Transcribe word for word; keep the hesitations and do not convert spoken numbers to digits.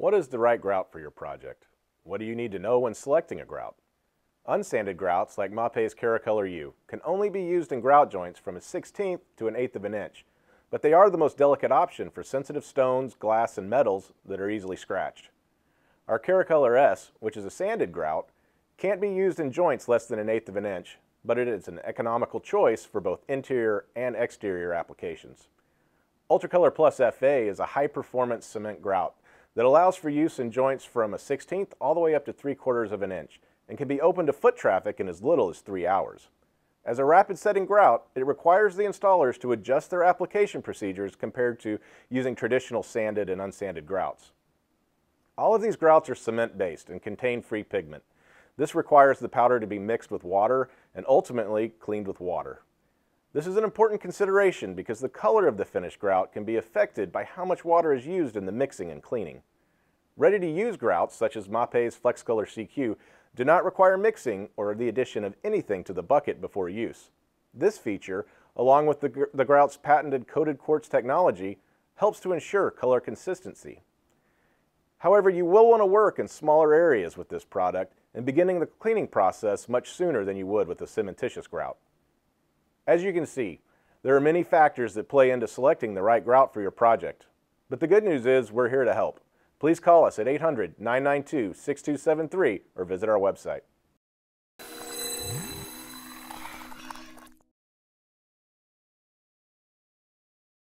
What is the right grout for your project? What do you need to know when selecting a grout? Unsanded grouts like Mape's Keracolor U can only be used in grout joints from a sixteenth to an eighth of an inch, but they are the most delicate option for sensitive stones, glass, and metals that are easily scratched. Our Keracolor S, which is a sanded grout, can't be used in joints less than an eighth of an inch, but it is an economical choice for both interior and exterior applications. Ultracolor Plus F A is a high-performance cement grout that allows for use in joints from a sixteenth all the way up to three quarters of an inch and can be open to foot traffic in as little as three hours. As a rapid-setting grout, it requires the installers to adjust their application procedures compared to using traditional sanded and unsanded grouts. All of these grouts are cement-based and contain free pigment. This requires the powder to be mixed with water and ultimately cleaned with water. This is an important consideration because the color of the finished grout can be affected by how much water is used in the mixing and cleaning. Ready-to-use grouts, such as Mape's Flexcolor C Q, do not require mixing or the addition of anything to the bucket before use. This feature, along with the, gr the grout's patented coated quartz technology, helps to ensure color consistency. However, you will want to work in smaller areas with this product and beginning the cleaning process much sooner than you would with a cementitious grout. As you can see, there are many factors that play into selecting the right grout for your project. But the good news is we're here to help. Please call us at eight hundred, nine nine two, six two seven three or visit our website.